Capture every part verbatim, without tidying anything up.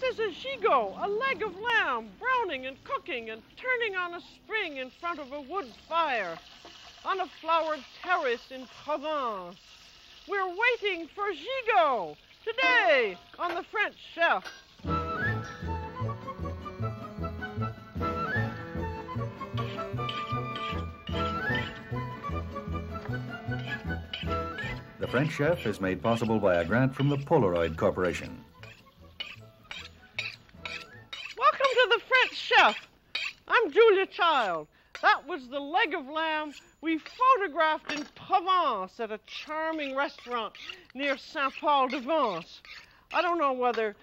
This is a gigot, a leg of lamb, browning and cooking and turning on a spring in front of a wood fire on a flowered terrace in Provence. We're waiting for gigot today on The French Chef. The French Chef is made possible by a grant from the Polaroid Corporation. Welcome to The French Chef. I'm Julia Child. That was the leg of lamb we photographed in Provence at a charming restaurant near Saint-Paul-de-Vence. I don't know whether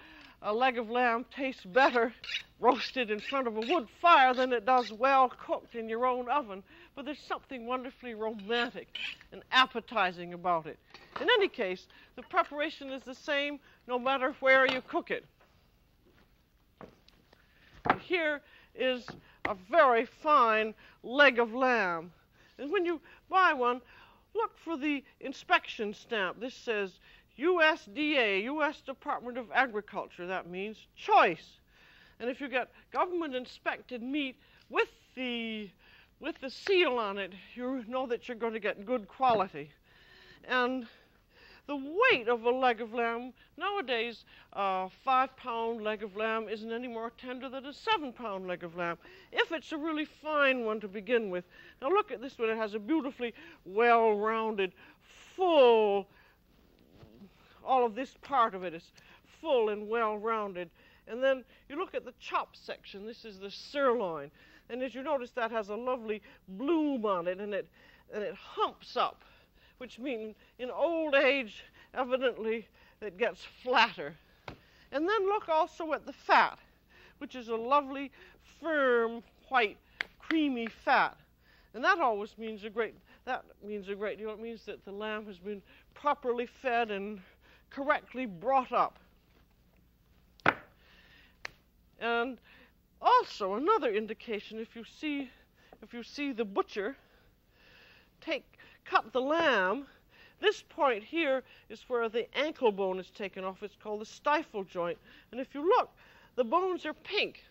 a leg of lamb tastes better roasted in front of a wood fire than it does well cooked in your own oven, but there's something wonderfully romantic and appetizing about it. In any case, the preparation is the same no matter where you cook it. Here is a very fine leg of lamb. And when you buy one, look for the inspection stamp. This says U S D A, U S Department of Agriculture. That means choice. And if you get government-inspected meat with the, with the seal on it, you know that you're going to get good quality. And the weight of a leg of lamb, nowadays, a five-pound leg of lamb isn't any more tender than a seven-pound leg of lamb, if it's a really fine one to begin with. Now look at this one. It has a beautifully well-rounded, full, all of this part of it is full and well-rounded. And then you look at the chop section. This is the sirloin. And as you notice, that has a lovely bloom on it, and it, and it humps up, which means in old age, evidently, it gets flatter. And then look also at the fat, which is a lovely, firm, white, creamy fat. And that always means a great, that means a great deal. It means that the lamb has been properly fed and correctly brought up. And also another indication, if you see, if you see the butcher take, cut the lamb, this point here is where the ankle bone is taken off. It's called the stifle joint. And if you look, the bones are pink.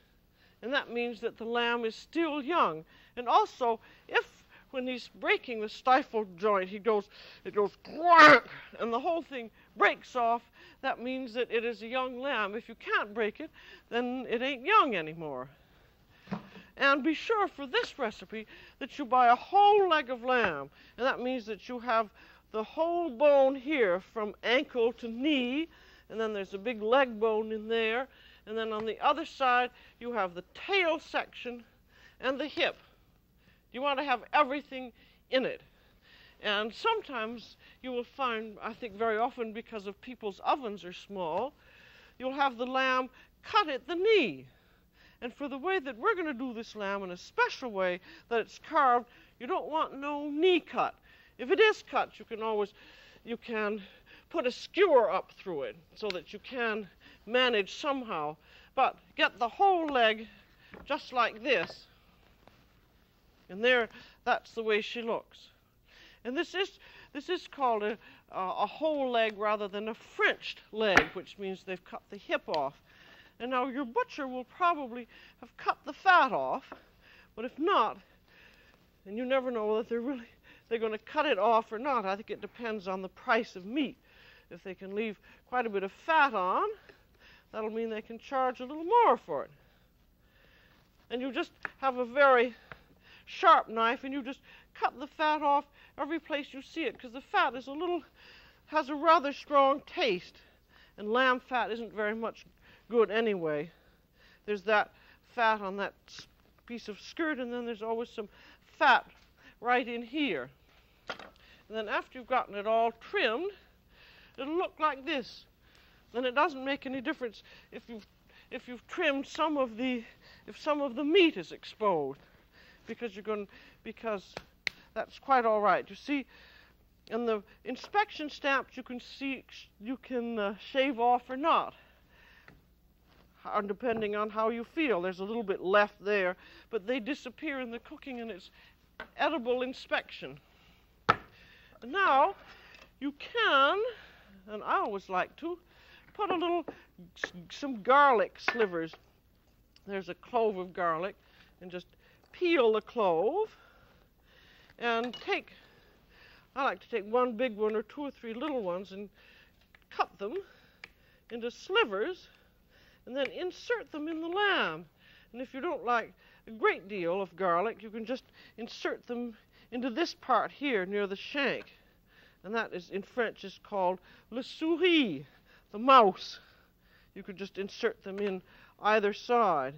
And that means that the lamb is still young. And also, if when he's breaking the stifle joint, he goes, it goes crack, and the whole thing breaks off, that means that it is a young lamb. If you can't break it, then it ain't young anymore. And be sure for this recipe that you buy a whole leg of lamb, and that means that you have the whole bone here from ankle to knee, and then there's a big leg bone in there, and then on the other side you have the tail section and the hip. You want to have everything in it. And sometimes you will find, I think very often because of people's ovens are small, you'll have the lamb cut at the knee. And for the way that we're going to do this lamb in a special way that it's carved, you don't want no knee cut. If it is cut, you can always, you can put a skewer up through it so that you can manage somehow. But get the whole leg just like this. And there, that's the way she looks. And this is, this is called a, a whole leg rather than a Frenched leg, which means they've cut the hip off. And now your butcher will probably have cut the fat off, but if not, and you never know whether they're really, they're going to cut it off or not. I think it depends on the price of meat. If they can leave quite a bit of fat on, that'll mean they can charge a little more for it. And you just have a very sharp knife, and you just cut the fat off every place you see it, because the fat is a little, has a rather strong taste, and lamb fat isn't very much good anyway. There's that fat on that piece of skirt, and then there's always some fat right in here. And then after you've gotten it all trimmed, it'll look like this. And it doesn't make any difference if you've if you've trimmed some of the if some of the meat is exposed, because you're going because that's quite all right. You see, in the inspection stamps you can see you can uh, shave off or not, depending on how you feel. There's a little bit left there, but they disappear in the cooking, and it's edible inspection. And now you can, and I always like to, put a little, some garlic slivers. There's a clove of garlic, and just peel the clove and take, I like to take one big one or two or three little ones and cut them into slivers and then insert them in the lamb. And if you don't like a great deal of garlic, you can just insert them into this part here near the shank. And that is, in French, is called le souris, the mouse. You could just insert them in either side.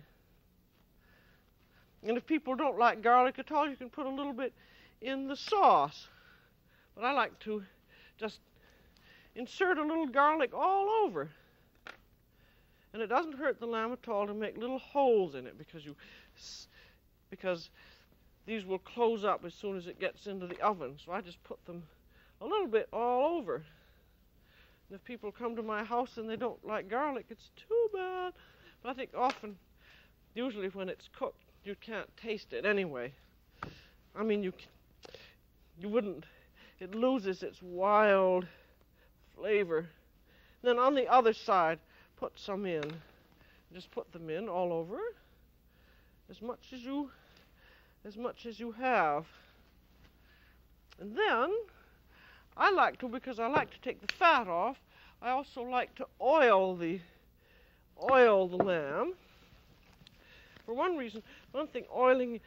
And if people don't like garlic at all, you can put a little bit in the sauce. But I like to just insert a little garlic all over. And it doesn't hurt the lamb at all to make little holes in it, because you, because these will close up as soon as it gets into the oven. So I just put them a little bit all over. And if people come to my house and they don't like garlic, it's too bad. But I think often, usually when it's cooked, you can't taste it anyway. I mean, you you wouldn't. It loses its wild flavor. Then on the other side, put some in. Just put them in all over, as much as you, as much as you have. And then, I like to, because I like to take the fat off, I also like to oil the, oil the lamb. For one reason, one thing, oiling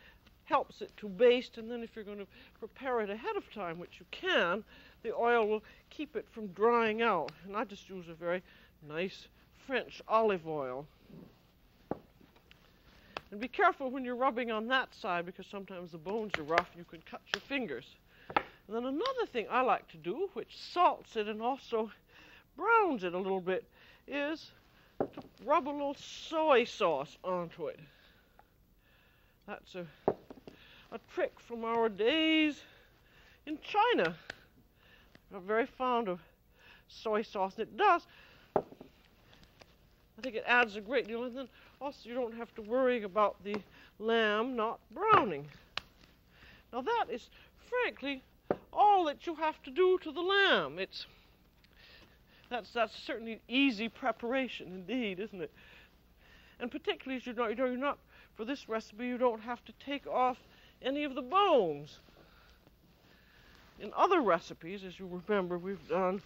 helps it to baste, and then if you're going to prepare it ahead of time, which you can, the oil will keep it from drying out. And I just use a very nice French olive oil. And be careful when you're rubbing on that side, because sometimes the bones are rough, you can cut your fingers. And then another thing I like to do, which salts it and also browns it a little bit, is to rub a little soy sauce onto it. That's a, a trick from our days in China. I'm very fond of soy sauce, and it does. I think it adds a great deal, and then also you don't have to worry about the lamb not browning. Now that is, frankly, all that you have to do to the lamb. It's that's that's certainly easy preparation indeed, isn't it? And particularly as you know, you know, you're not, for this recipe, you don't have to take off any of the bones. In other recipes, as you remember, we've done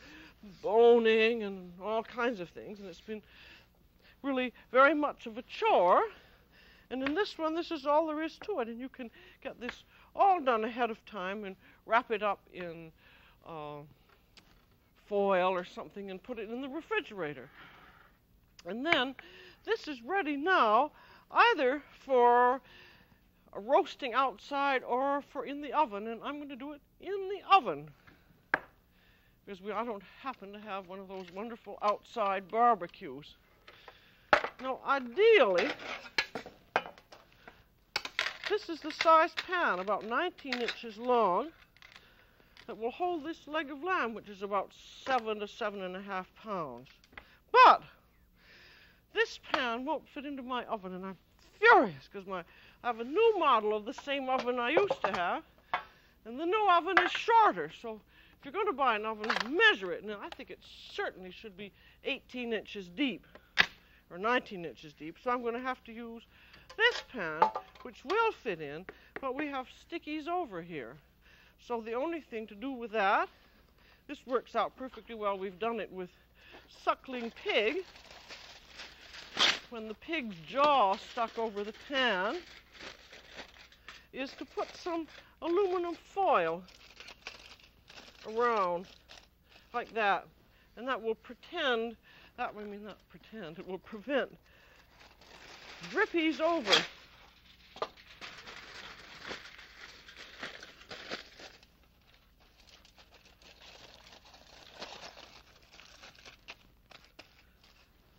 boning and all kinds of things, and it's been really very much of a chore. And in this one, this is all there is to it, and you can get this all done ahead of time and wrap it up in uh, foil or something and put it in the refrigerator. And then this is ready now, either for roasting outside or for in the oven, and I'm going to do it in the oven, because we, I don't happen to have one of those wonderful outside barbecues. Now, ideally, this is the size pan, about nineteen inches long, that will hold this leg of lamb, which is about seven to seven and a half pounds. But this pan won't fit into my oven, and I'm furious, because my I have a new model of the same oven I used to have, and the new oven is shorter. So if you're going to buy an oven, measure it. And I think it certainly should be eighteen inches deep, or nineteen inches deep. So I'm going to have to use this pan, which will fit in, but we have stickies over here. So the only thing to do with that, this works out perfectly well. We've done it with suckling pig. When the pig's jaw stuck over the pan, is to put some aluminum foil around like that, and that will pretend, that I mean not pretend, it will prevent drippies over.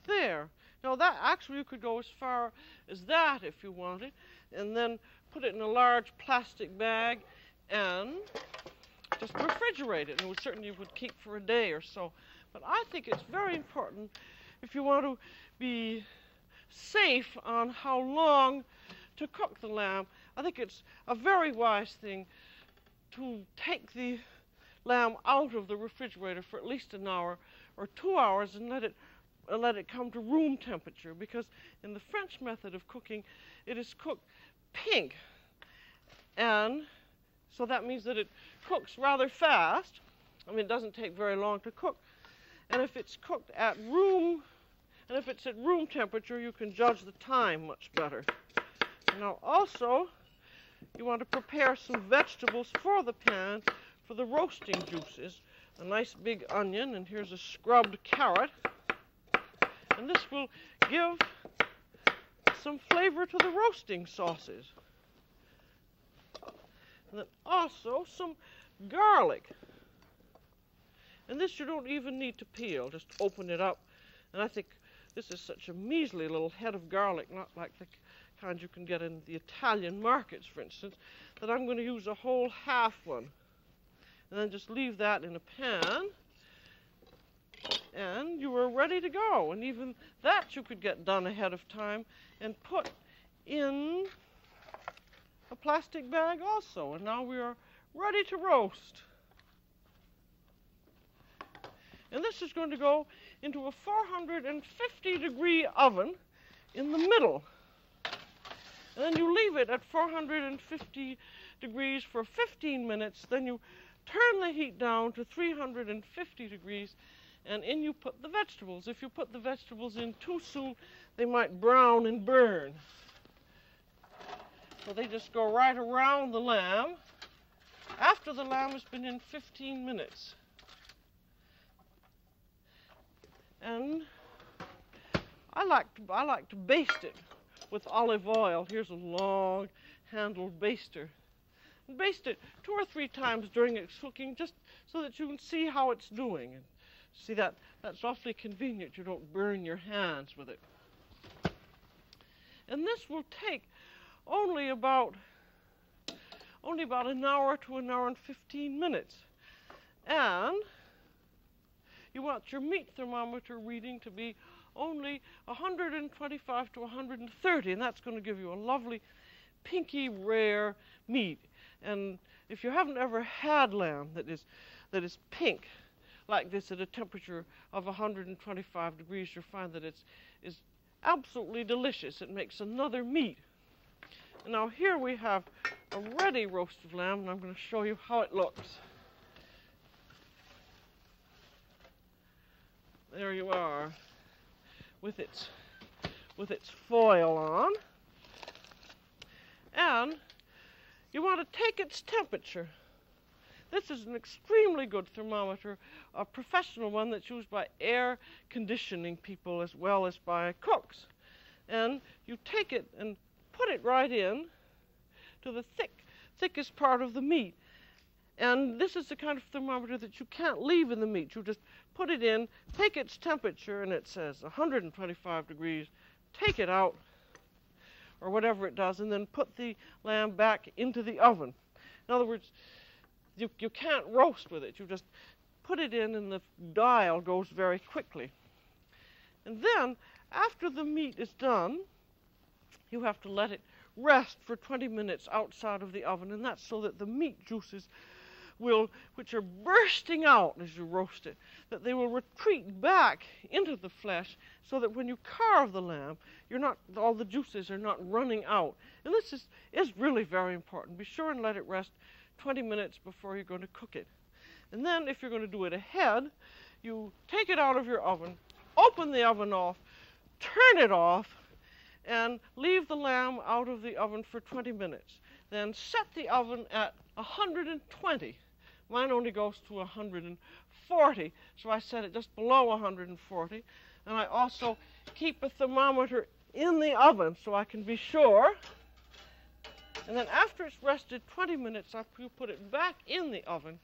There. Now that actually you could go as far as that if you wanted, and then put it in a large plastic bag and just refrigerate it, and it certainly would keep for a day or so. But I think it's very important, if you want to be safe on how long to cook the lamb, I think it's a very wise thing to take the lamb out of the refrigerator for at least an hour or two hours and let it let it come to room temperature, because in the French method of cooking, it is cooked pink. And so that means that it cooks rather fast. I mean, it doesn't take very long to cook. And if it's cooked at room, and if it's at room temperature, you can judge the time much better. Now also, you want to prepare some vegetables for the pan for the roasting juices. A nice big onion, and here's a scrubbed carrot. And this will give some flavor to the roasting sauces. And then also some garlic. And this you don't even need to peel, just open it up. And I think this is such a measly little head of garlic, not like the kind you can get in the Italian markets, for instance, that I'm going to use a whole half one. And then just leave that in a pan, and you are ready to go. And even that you could get done ahead of time and put in a plastic bag also. And now we are ready to roast. And this is going to go into a four hundred fifty degree oven in the middle. And then you leave it at four hundred fifty degrees for fifteen minutes. Then you turn the heat down to three hundred fifty degrees, and in you put the vegetables. If you put the vegetables in too soon, they might brown and burn. So they just go right around the lamb after the lamb has been in fifteen minutes. And I like to, I like to baste it with olive oil. Here's a long-handled baster. And baste it two or three times during its cooking, just so that you can see how it's doing. And see, that, that's awfully convenient. You don't burn your hands with it. And this will take only about, only about an hour to an hour and fifteen minutes. And you want your meat thermometer reading to be only one twenty-five to one thirty, and that's going to give you a lovely, pinky, rare meat. And if you haven't ever had lamb that is, that is pink like this at a temperature of one hundred twenty-five degrees, you'll find that it's is absolutely delicious. It makes another meat. And now here we have a ready roast of lamb, and I'm going to show you how it looks. There you are, with its, with its foil on. And you want to take its temperature. This is an extremely good thermometer, a professional one that's used by air conditioning people as well as by cooks. And you take it and put it right in to the thick, thickest part of the meat. And this is the kind of thermometer that you can't leave in the meat. You just put it in, take its temperature, and it says one hundred twenty-five degrees, take it out, or whatever it does, and then put the lamb back into the oven. In other words, you, you can't roast with it. You just put it in, and the dial goes very quickly. And then, after the meat is done, you have to let it rest for twenty minutes outside of the oven, and that's so that the meat juices will, which are bursting out as you roast it, that they will retreat back into the flesh, so that when you carve the lamb, you're not, all the juices are not running out. And this is, is really very important. Be sure and let it rest twenty minutes before you're going to cook it. And then if you're going to do it ahead, you take it out of your oven, open the oven off, turn it off, and leave the lamb out of the oven for twenty minutes. Then set the oven at one hundred twenty. Mine only goes to one hundred forty, so I set it just below one hundred forty. And I also keep a thermometer in the oven so I can be sure. And then after it's rested twenty minutes, I put it back in the oven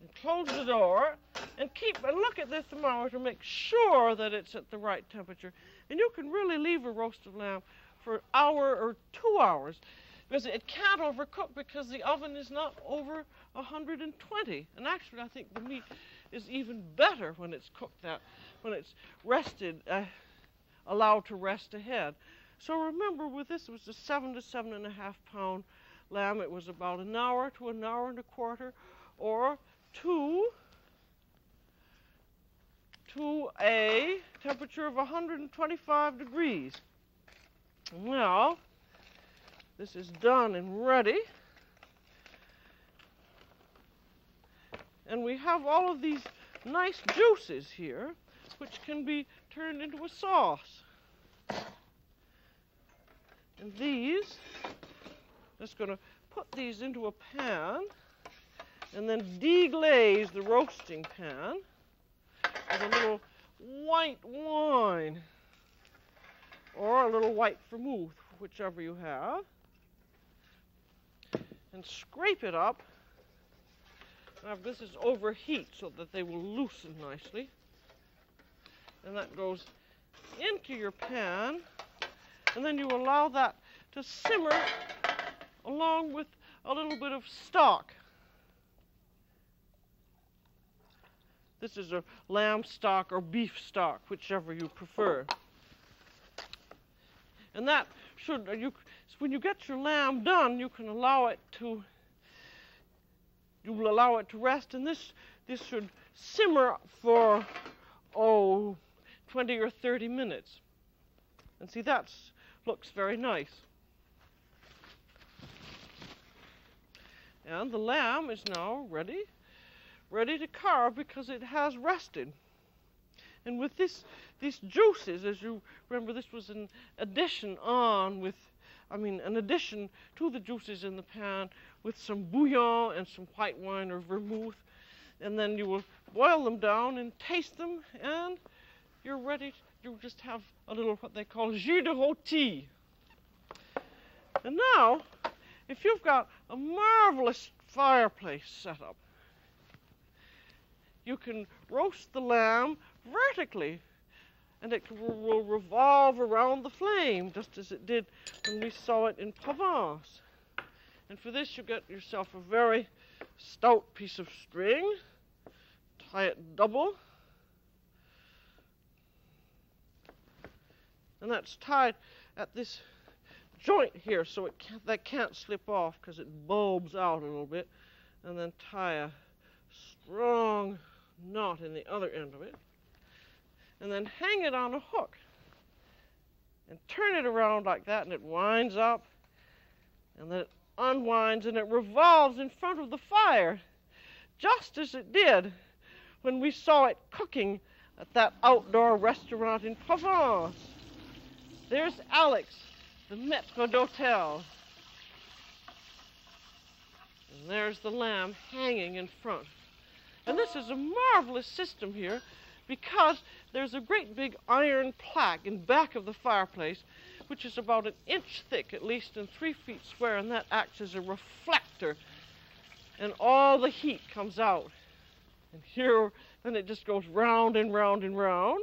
and close the door and keep and look at the thermometer, make sure that it's at the right temperature. And you can really leave a roast of lamb for an hour or two hours, because it can't overcook, because the oven is not over one hundred twenty. And actually, I think the meat is even better when it's cooked that, when it's rested, uh, allowed to rest ahead. So remember, with this, it was a seven to seven and a half pound lamb. It was about an hour to an hour and a quarter, or two, two to a temperature of one hundred twenty-five degrees. Now, this is done and ready. And we have all of these nice juices here, which can be turned into a sauce. And these, just going to put these into a pan, and then deglaze the roasting pan with a little white wine, or a little white vermouth, whichever you have, and scrape it up. Now this is overheat so that they will loosen nicely. And that goes into your pan, and then you allow that to simmer along with a little bit of stock. This is a lamb stock or beef stock, whichever you prefer. And that should, you, when you get your lamb done, you can allow it to, you will allow it to rest, and this, this should simmer for, oh, twenty or thirty minutes. And see, that looks very nice. And the lamb is now ready. Ready to carve because it has rested. And with this, these juices, as you remember, this was an addition on with, I mean, an addition to the juices in the pan with some bouillon and some white wine or vermouth. And then you will boil them down and taste them, and you're ready. You just have a little what they call jus de rôti. And now, if you've got a marvelous fireplace set up, you can roast the lamb vertically, and it will revolve around the flame, just as it did when we saw it in Provence. And for this, you get yourself a very stout piece of string, tie it double, and that's tied at this joint here, so it can't, that can't slip off because it bulbs out a little bit, and then tie a strong knot in the other end of it, and then hang it on a hook and turn it around like that, and it winds up, and then it unwinds, and it revolves in front of the fire, just as it did when we saw it cooking at that outdoor restaurant in Provence. There's Alex, the maître d'hôtel, and there's the lamb hanging in front. And this is a marvelous system here, because there's a great big iron plaque in back of the fireplace, which is about an inch thick at least and three feet square, and that acts as a reflector, and all the heat comes out. And here, then it just goes round and round and round.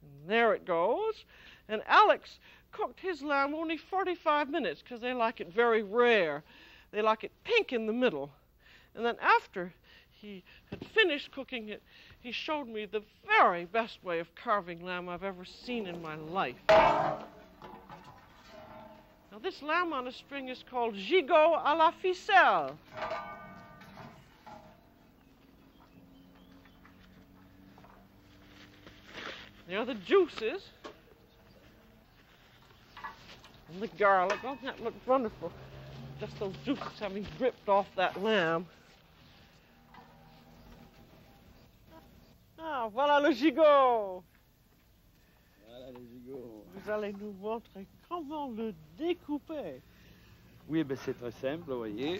And there it goes. And Alex cooked his lamb only forty-five minutes, because they like it very rare. They like it pink in the middle. And then after he had finished cooking it, he showed me the very best way of carving lamb I've ever seen in my life. Now this lamb on a string is called gigot à la ficelle. There are the juices and the garlic. Oh, that looks wonderful. Just those juices having dripped off that lamb. Ah, voilà le gigot. Voilà le gigot. Vous allez nous montrer comment le découper. Oui, ben c'est très simple, vous voyez.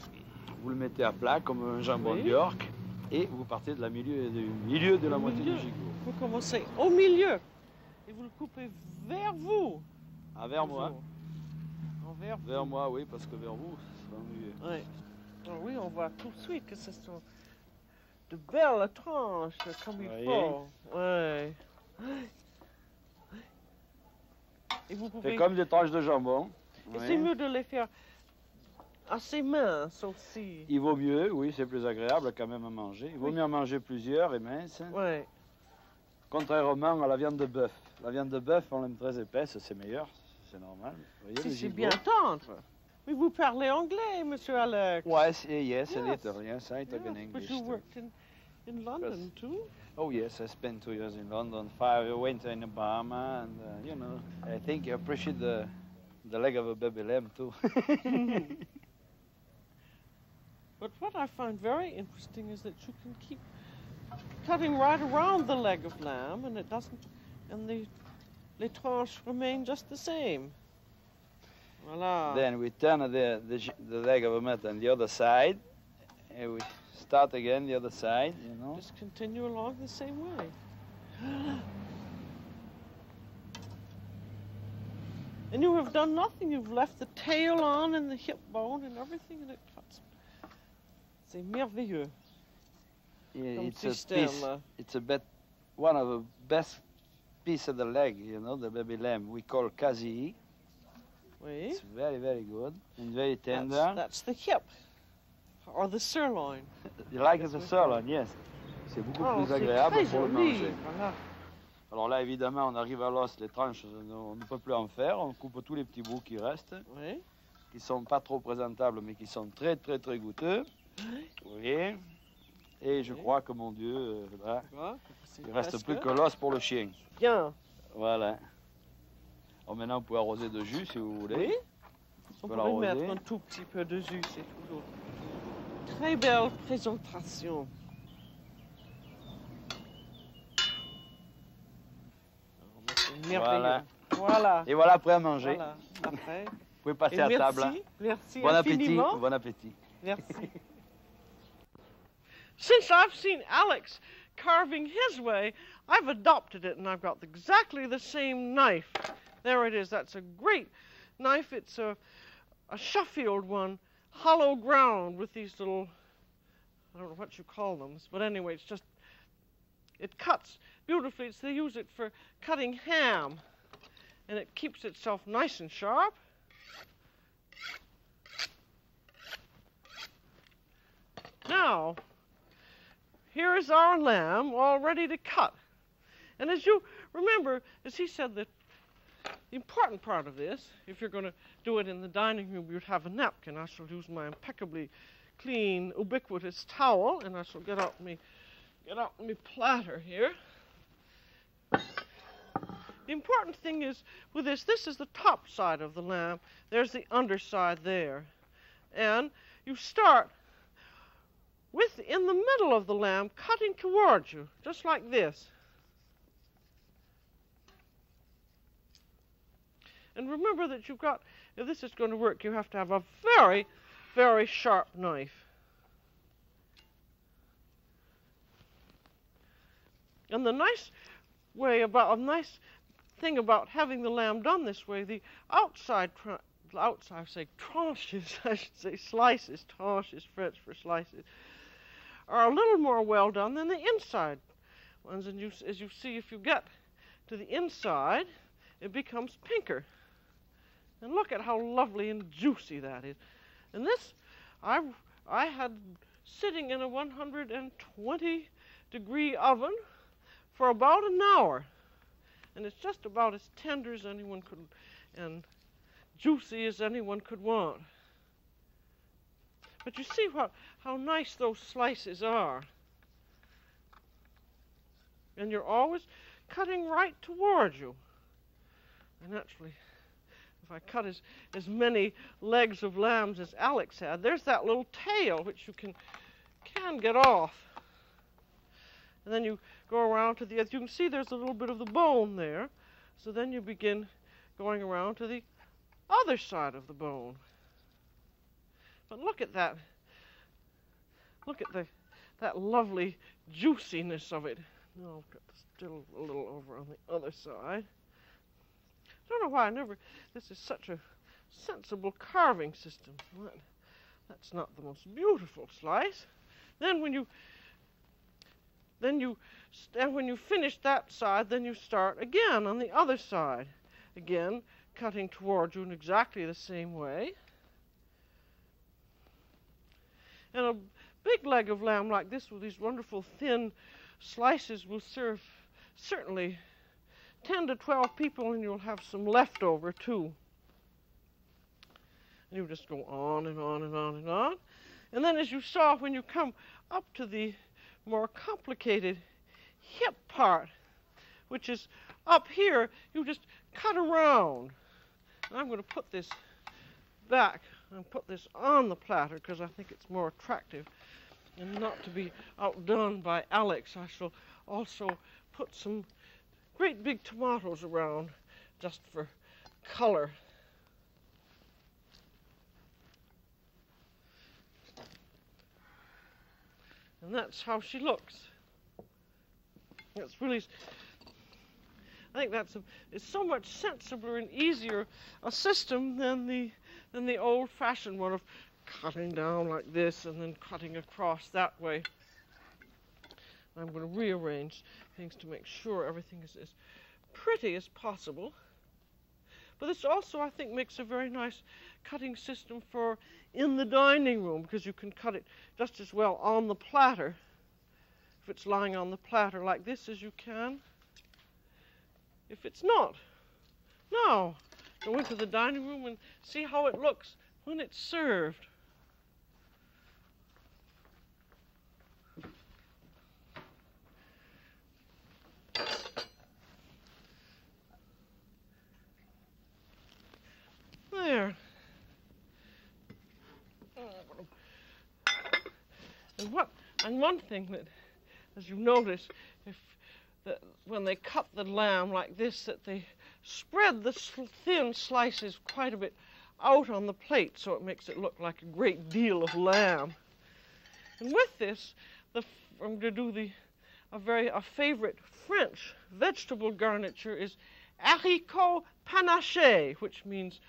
Vous le mettez à plat comme un jambon oui. d'York, et vous partez de la milieu, du milieu de la au moitié milieu. du gigot. Vous commencez au milieu et vous le coupez vers vous. Ah, vers, vers moi. Vous. Vers, vers moi, oui, parce que vers vous, c'est ennuyeux. Oui. Alors oui, on voit tout de suite que ce sont de belles tranches, comme il faut. Oui. Et vous pouvez... C'est comme des tranches de jambon. Et oui. C'est mieux de les faire assez minces aussi. Il vaut mieux, oui, c'est plus agréable quand même à manger. Il vaut oui. mieux en manger plusieurs et minces. Oui. Contrairement à la viande de bœuf. La viande de bœuf, on l'aime très épaisse, c'est meilleur. C'est normal. Vous voyez, si c'est bien tendre. Mais vous parlez anglais, Monsieur Alex? Yes, yes, yes. a little. Yes, I talk yes, in English. But you too. worked in, in London but, too? Oh yes, I spent two years in London, five a winter in the Bahama, and uh, you know, I think you appreciate the the leg of a baby lamb too. mm. But what I find very interesting is that you can keep cutting right around the leg of lamb, and it doesn't, and the les tranches remain just the same. Voilà. Then we turn the, the, the leg of a meat on the other side, and we start again the other side, you know. Just continue along the same way. And you have done nothing. You've left the tail on and the hip bone and everything, and it cuts. C'est merveilleux. Yeah, it's, a piece, it's a bit, one of the best piece of the leg, you know, the baby lamb. We call kazi. Oui. It's very, very good and very tender. That's, that's the hip, or the sirloin. You like the sirloin, yes. C'est beaucoup oh, plus agréable pour le manger. Voilà. Alors là, évidemment, on arrive à l'os, les tranches, on ne peut plus en faire. On coupe tous les petits bouts qui restent, oui. qui sont pas trop présentables, mais qui sont très, très, très goûteux. Oui. Oui. Et je oui. crois que, mon Dieu, euh, là, il ne reste plus que l'os pour le chien. Bien. Voilà. Oh, maintenant, vous pouvez arroser de jus, si vous voulez. Oui. On peut pourrait mettre un tout petit peu de jus, c'est toujours très belle présentation. Merveilleux. Voilà. voilà. Et voilà, prêt à manger. Voilà. Après. Vous pouvez passer Et à merci. table. Merci bon infiniment. appétit. Bon appétit. Merci. Since I've seen Alex carving his way, I've adopted it, and I've got exactly the same knife. There it is. That's a great knife. It's a, a Sheffield one, hollow ground with these little, I don't know what you call them, but anyway, it's just, it cuts beautifully. It's, they use it for cutting ham, and it keeps itself nice and sharp. Now, here is our lamb all ready to cut. And as you remember, as he said, that the important part of this, if you're going to do it in the dining room, you'd have a napkin. I shall use my impeccably clean, ubiquitous towel, and I shall get out me, get out me platter here. The important thing is with this, this is the top side of the lamb. There's the underside there. And you start with in the middle of the lamb, cutting towards you, just like this. And remember that you've got, if this is going to work, you have to have a very, very sharp knife. And the nice way about, a nice thing about having the lamb done this way, the outside, outside I say tranches, I should say slices, tranches, French for slices, are a little more well done than the inside ones. And you, as you see, if you get to the inside, it becomes pinker. And look at how lovely and juicy that is. And this, I, I had sitting in a one hundred twenty degree oven for about an hour. And it's just about as tender as anyone could, and juicy as anyone could want. But you see what, how nice those slices are. And you're always cutting right towards you. And actually, if I cut as, as many legs of lambs as Alex had, there's that little tail which you can, can get off. And then you go around to the edge. You can see there's a little bit of the bone there. So then you begin going around to the other side of the bone. But look at that. Look at the, that lovely juiciness of it. No, I've got still a little over on the other side. I don't know why I never, this is such a sensible carving system. That, that's not the most beautiful slice. Then when you, then you, and when you finish that side, then you start again on the other side. Again, cutting towards you in exactly the same way. And a big leg of lamb like this with these wonderful thin slices will serve certainly ten to twelve people, and you'll have some leftover too. and you just go on and on and on and on. And then, as you saw, when you come up to the more complicated hip part, which is up here, you just cut around. And I'm going to put this back and put this on the platter because I think it's more attractive. And not to be outdone by Alex, I shall also put some great big tomatoes around just for color. And that's how she looks. That's really, I think that's a, it's so much simpler and easier a system than the than the old-fashioned one of cutting down like this and then cutting across that way. I'm going to rearrange things to make sure everything is as pretty as possible. But this also, I think, makes a very nice cutting system for in the dining room, because you can cut it just as well on the platter, if it's lying on the platter like this, as you can if it's not. Now, go into the dining room and see how it looks when it's served. There. And what? And one thing that, as you notice, if that when they cut the lamb like this, that they spread the thin slices quite a bit out on the plate, so it makes it look like a great deal of lamb. And with this, the, I'm going to do the a very a favorite French vegetable garniture is haricot panaché, which means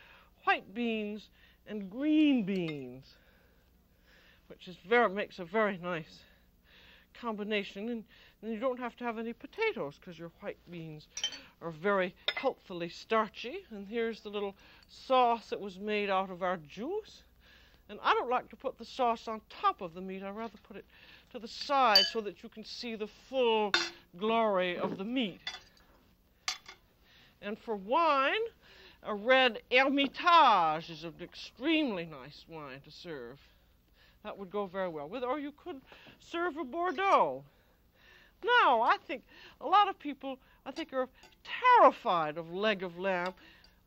white beans and green beans, which is very makes a very nice combination. And, and you don't have to have any potatoes because your white beans are very helpfully starchy. And here's the little sauce that was made out of our juice. And I don't like to put the sauce on top of the meat. I rather put it to the side so that you can see the full glory of the meat. And for wine, a red Hermitage is an extremely nice wine to serve. That would go very well with, or you could serve a Bordeaux. Now, I think a lot of people, I think, are terrified of leg of lamb,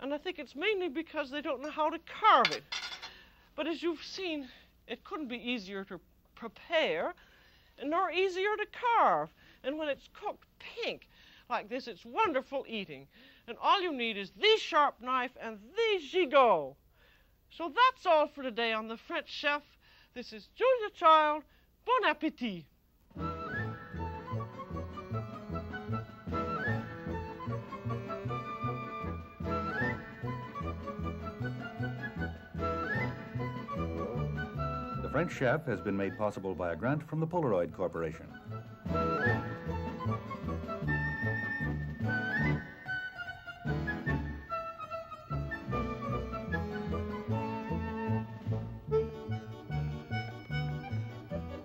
and I think it's mainly because they don't know how to carve it. But as you've seen, it couldn't be easier to prepare, and nor easier to carve. And when it's cooked pink like this, it's wonderful eating. And all you need is the sharp knife and the gigot. So that's all for today on The French Chef. This is Julia Child. Bon appétit. The French Chef has been made possible by a grant from the Polaroid Corporation.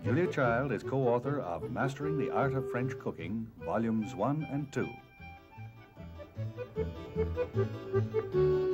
Julia Child is co-author of Mastering the Art of French Cooking, Volumes one and two.